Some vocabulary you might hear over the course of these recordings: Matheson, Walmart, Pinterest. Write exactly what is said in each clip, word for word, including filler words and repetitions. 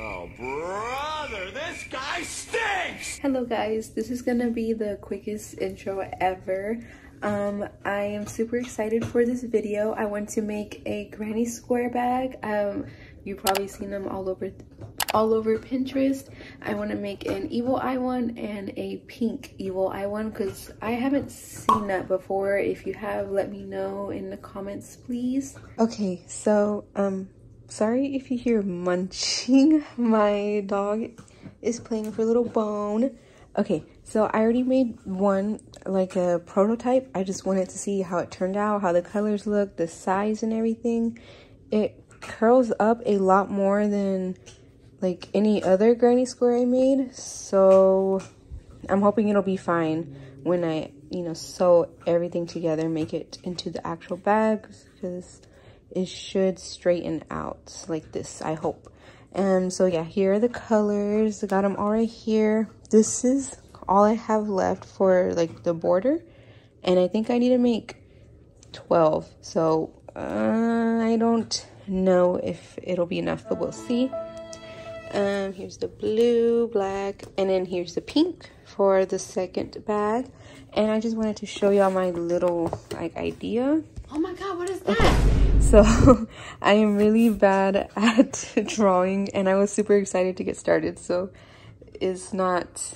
Oh, brother, this guy stinks! Hello guys, this is gonna be the quickest intro ever. Um, I am super excited for this video. I want to make a granny square bag. Um, you've probably seen them all over, all over Pinterest. I want to make an evil eye one and a pink evil eye one because I haven't seen that before. If you have, let me know in the comments, please. Okay, so, um, sorry if you hear munching. My dog is playing with her little bone. Okay, so I already made one, like a prototype. I just wanted to see how it turned out, how the colors look, the size and everything. It curls up a lot more than like any other granny square I made, so I'm hoping it'll be fine when I, you know, sew everything together, make it into the actual bags, because it should straighten out like this, I hope. And so yeah, here are the colors. I got them all right here. This is all I have left for like the border, and I think I need to make twelve, so uh, I don't know if it'll be enough, but we'll see. Um here's the blue, black, and then here's the pink for the second bag. And I just wanted to show y'all my little like idea. Oh my god, what is that? Okay. So I am really bad at drawing, and I was super excited to get started, so it's not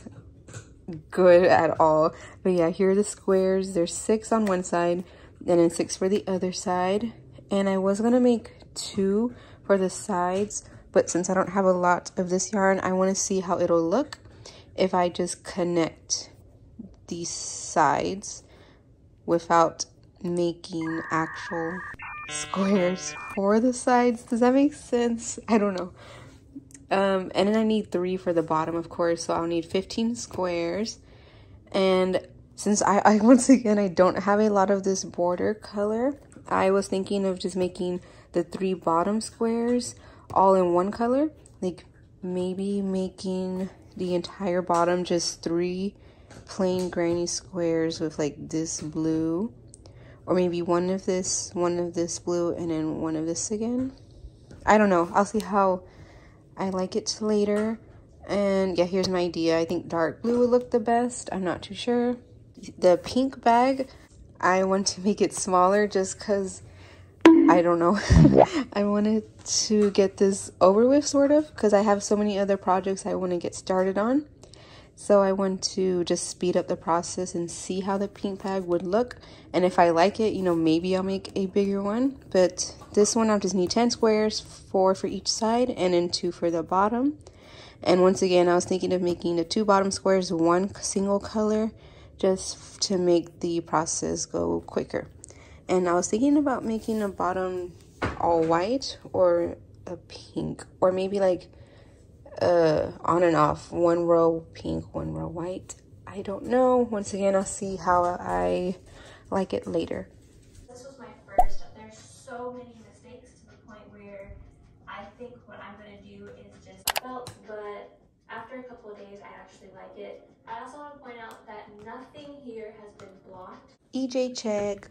good at all. But yeah, here are the squares. There's six on one side and then six for the other side, and I was gonna make two for the sides, but since I don't have a lot of this yarn, I want to see how it'll look if I just connect these sides without making actual squares for the sides. Does that make sense? I don't know. Um, and then I need three for the bottom, of course, so I'll need fifteen squares. And since I, I once again, I don't have a lot of this border color, I was thinking of just making the three bottom squares all in one color, like maybe making the entire bottom just three plain granny squares with like this blue, or maybe one of this, one of this blue, and then one of this again. I don't know. I'll see how I like it later. And yeah, here's my idea. I think dark blue would look the best. I'm not too sure. The pink bag, I want to make it smaller just because, I don't know. I wanted to get this over with, sort of, because I have so many other projects I want to get started on. So I want to just speed up the process and see how the pink bag would look. And if I like it, you know, maybe I'll make a bigger one. But this one, I'll just need ten squares, four for each side, and then two for the bottom. And once again, I was thinking of making the two bottom squares one single color just to make the process go quicker. And I was thinking about making the bottom all white or a pink, or maybe like uh on and off, one row pink, one row white. I don't know. Once again, I'll see how I like it later. This was my first. There's so many mistakes to the point where I think what I'm gonna do is just felt, but after a couple of days I actually like it. I also want to point out that nothing here has been blocked. E J check.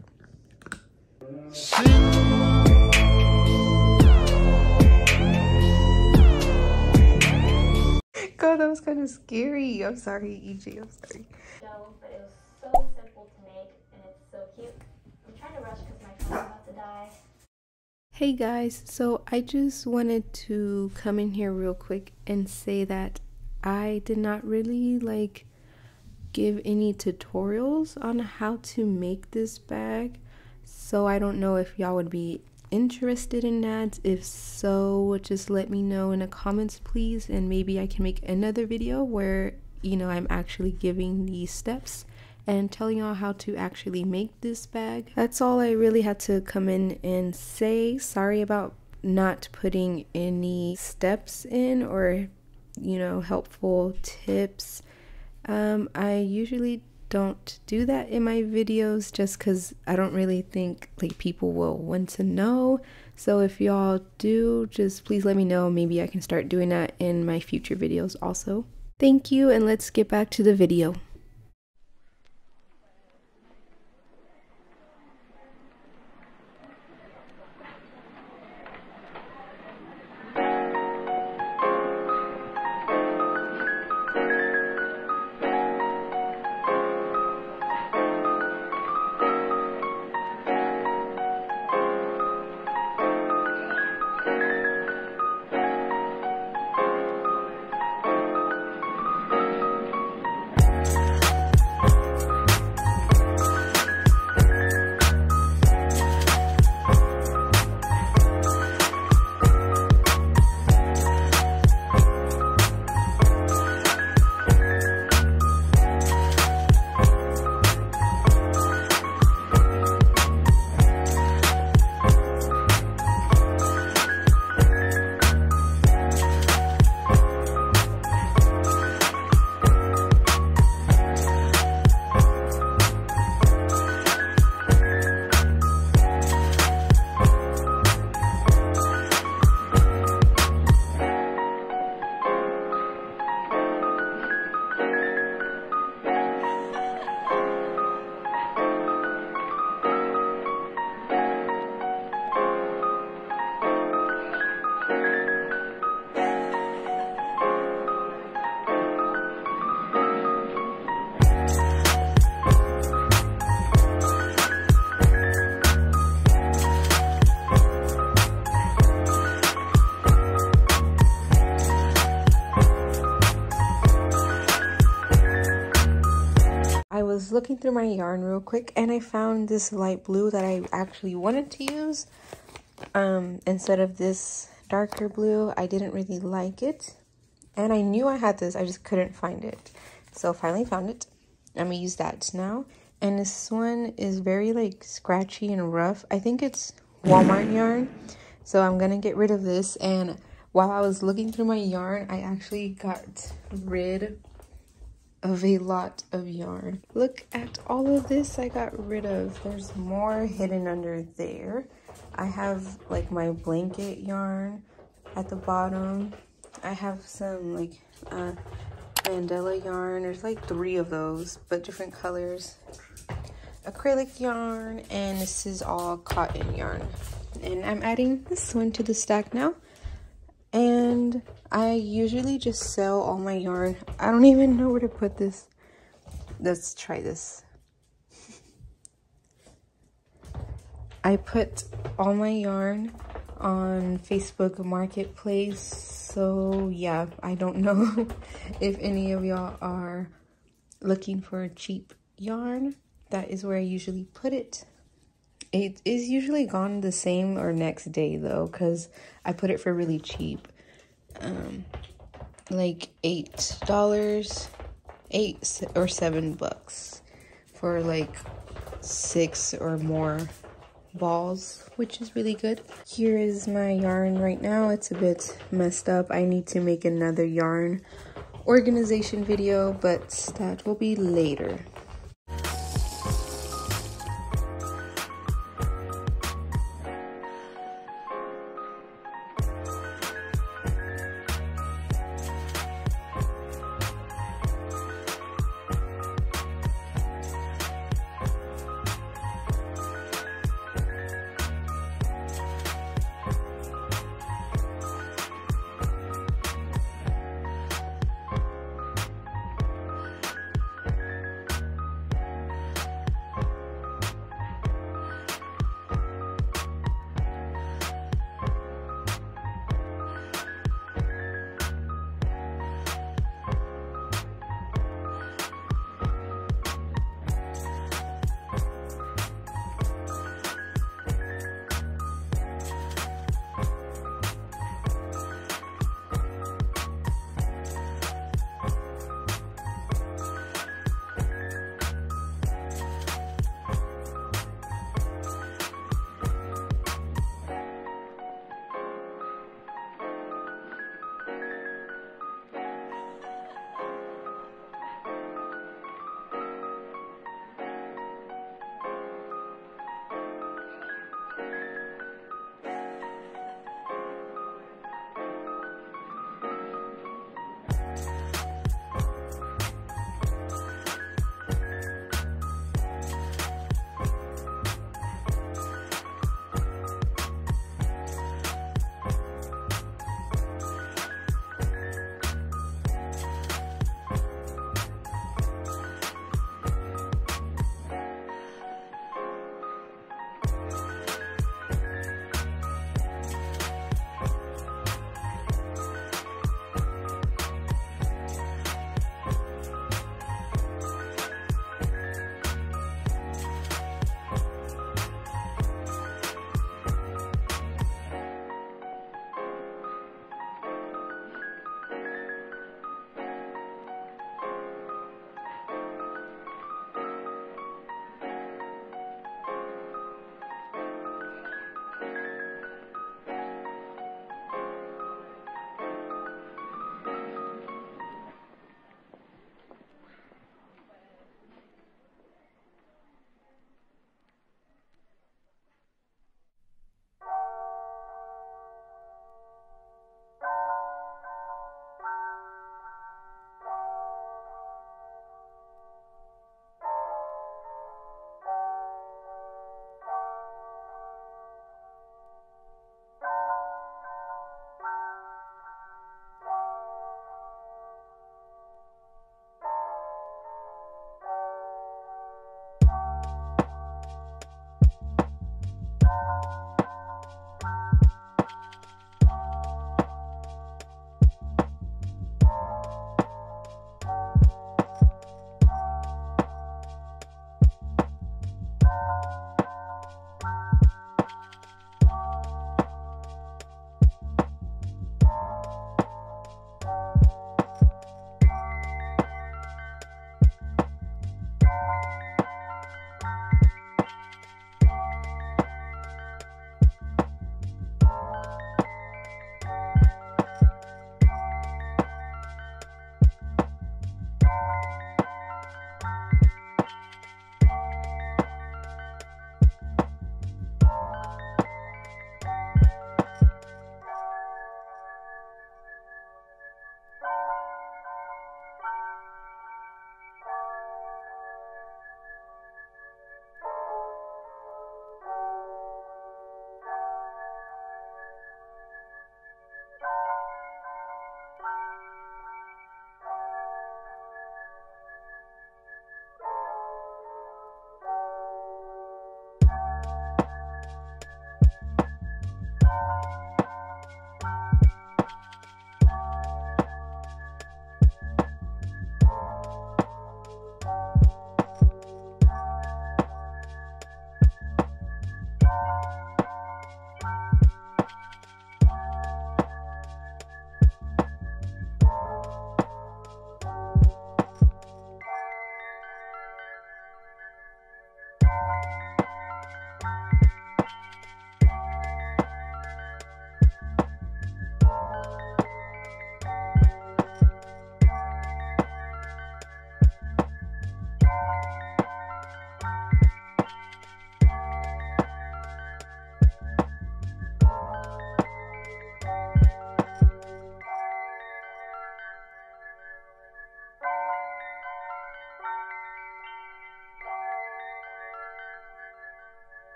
God, that was kind of scary. I'm sorry, E J. I'm sorry. No, but it was so simple to make, and it's so cute. I'm trying to rush because my phone's about to die. Hey guys, so I just wanted to come in here real quick and say that I did not really like give any tutorials on how to make this bag. So I don't know if y'all would be interested in that. If so, just let me know in the comments, please, and maybe I can make another video where, you know, I'm actually giving these steps and telling y'all how to actually make this bag. That's all I really had to come in and say. Sorry about not putting any steps in or, you know, helpful tips. Um, I usually don't do that in my videos just because I don't really think like people will want to know. So if y'all do, just please let me know. Maybe I can start doing that in my future videos also. Thank you, and let's get back to the video. was looking through my yarn real quick and I found this light blue that I actually wanted to use um instead of this darker blue. I didn't really like it and I knew I had this, I just couldn't find it, so finally found it. I'm gonna use that now. And this one is very like scratchy and rough. I think it's Walmart yarn, so I'm gonna get rid of this. And while I was looking through my yarn, I actually got rid of a lot of yarn. Look at all of this I got rid of. There's more hidden under there. I have like my blanket yarn at the bottom. I have some like uh, mandala yarn. There's like three of those, but different colors. Acrylic yarn, and this is all cotton yarn. And I'm adding this one to the stack now. And I usually just sell all my yarn. I don't even know where to put this. Let's try this. I put all my yarn on Facebook Marketplace, so yeah, I don't know if any of y'all are looking for cheap yarn. That is where I usually put it. It is usually gone the same or next day though, because I put it for really cheap. Um, like eight dollars, eight or seven bucks for like six or more balls, which is really good. Here is my yarn right now. It's a bit messed up. I need to make another yarn organization video, but that will be later.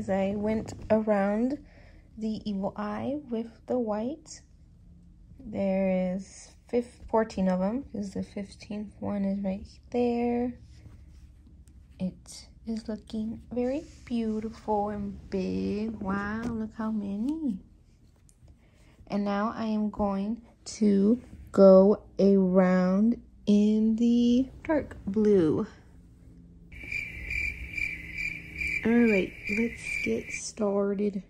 guys, I went around the evil eye with the white. There is fourteen of them, because the fifteenth one is right there. It is looking very beautiful and big. Wow, look how many. And now I am going to go around in the dark blue. All right, let's get started.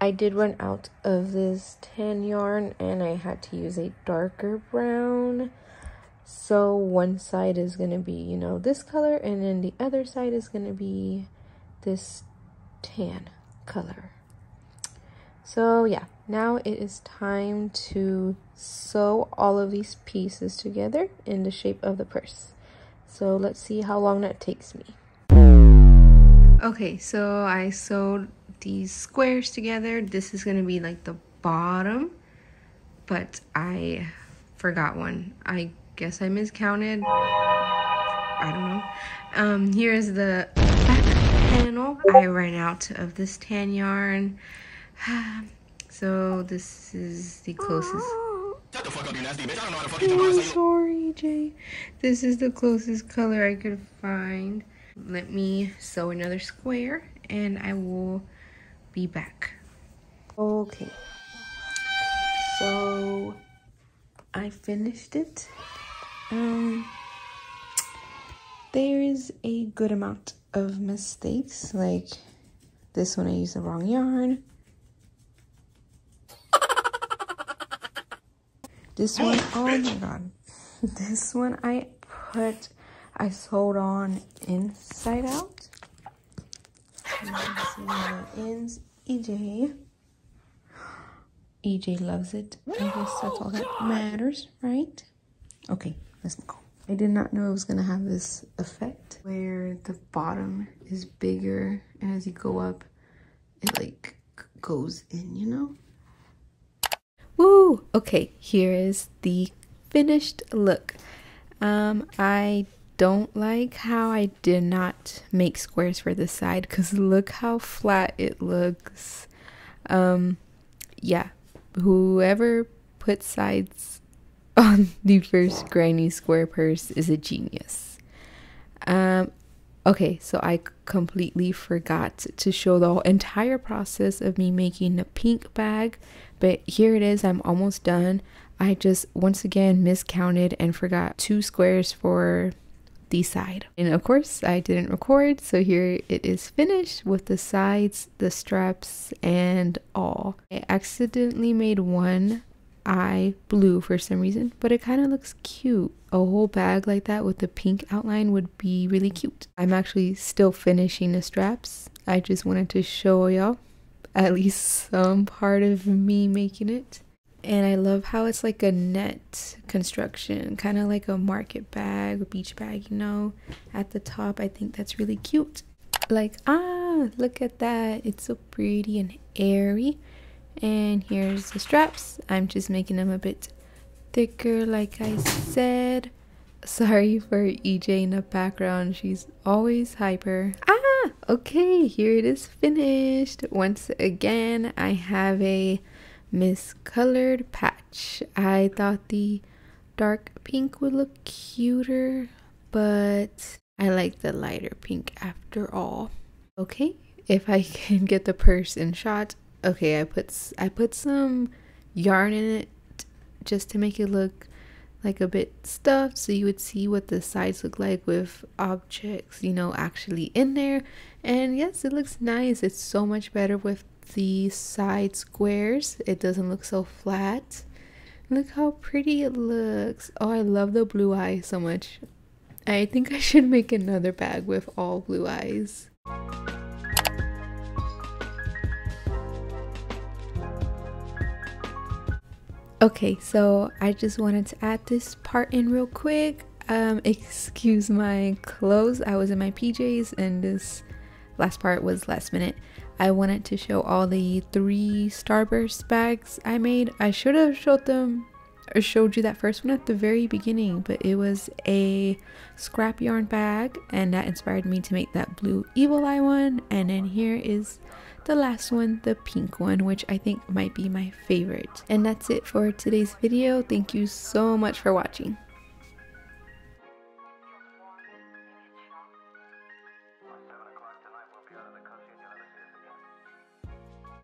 I did run out of this tan yarn and I had to use a darker brown. So one side is going to be, you know, this color, and then the other side is going to be this tan color. So yeah, now it is time to sew all of these pieces together in the shape of the purse. So let's see how long that takes me. Okay, so I sewed these squares together. This is going to be like the bottom, but I forgot one. I guess I miscounted. I don't know. Um, here is the back panel. I ran out of this tan yarn. So this is the closest. Shut the fuck up, you nasty bitch. I don't know how the fuck you talk about. Sorry, Jay. This is the closest color I could find. Let me sew another square and I will be back. Okay, so I finished it. Um, there is a good amount of mistakes, like this one I used the wrong yarn. This one, oh my god, this one I put, I sewed on inside out. Ends, E J. E J loves it. I guess that's all that matters, right? Okay, let's go. I did not know it was gonna have this effect where the bottom is bigger and as you go up, it like goes in, you know? Woo! Okay, here is the finished look. Um, I don't like how I did not make squares for this side because look how flat it looks. Um, yeah, whoever put sides on the first granny square purse is a genius. Um, okay, so I completely forgot to show the whole entire process of me making the pink bag, but here it is. I'm almost done. I just once again miscounted and forgot two squares for the side, and of course I didn't record, so here it is finished with the sides, the straps, and all. I accidentally made one eye blue for some reason, but it kind of looks cute. A whole bag like that with the pink outline would be really cute. I'm actually still finishing the straps. I just wanted to show y'all at least some part of me making it. And I love how it's like a net construction, kind of like a market bag or beach bag, you know, at the top. I think that's really cute. Like, ah, look at that. It's so pretty and airy. And here's the straps. I'm just making them a bit thicker, like I said. Sorry for E J in the background. She's always hyper. Ah, okay, here it is finished. Once again, I have a miscolored patch. I thought the dark pink would look cuter, but I like the lighter pink after all. Okay, if I can get the purse in shot. Okay, I put I put some yarn in it just to make it look like a bit stuffed, so you would see what the sides look like with objects, you know, actually in there. And yes, it looks nice. It's so much better with the side squares. It doesn't look so flat. Look how pretty it looks. Oh, I love the blue eye so much. I think I should make another bag with all blue eyes. Okay, so I just wanted to add this part in real quick. Um, excuse my clothes. I was in my P Js and this last part was last minute. I wanted to show all the three starburst bags I made. I should have showed them or showed you that first one at the very beginning, but it was a scrap yarn bag and that inspired me to make that blue evil eye one. And then here is the last one, the pink one, which I think might be my favorite. And that's it for today's video. Thank you so much for watching.